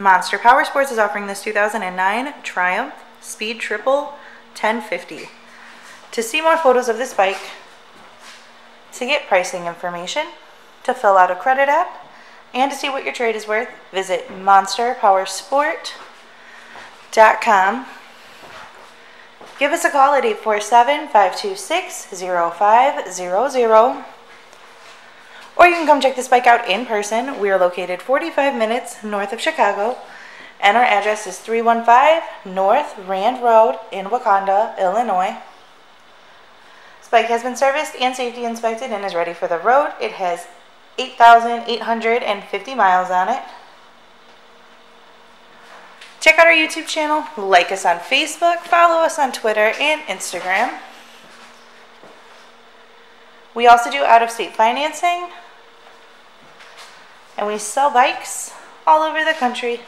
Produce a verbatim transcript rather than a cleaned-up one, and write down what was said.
Monster Power Sports is offering this two thousand nine Triumph Speed Triple ten fifty. To see more photos of this bike, to get pricing information, to fill out a credit app, and to see what your trade is worth, visit monster power sport dot com. Give us a call at eight four seven, five two six, zero five zero zero. Or you can come check this bike out in person. We are located forty-five minutes north of Chicago, and our address is three one five North Rand Road in Wauconda, Illinois. This bike has been serviced and safety inspected and is ready for the road. It has eight thousand eight hundred fifty miles on it. Check out our YouTube channel, like us on Facebook, follow us on Twitter and Instagram. We also do out-of-state financing, and we sell bikes all over the country.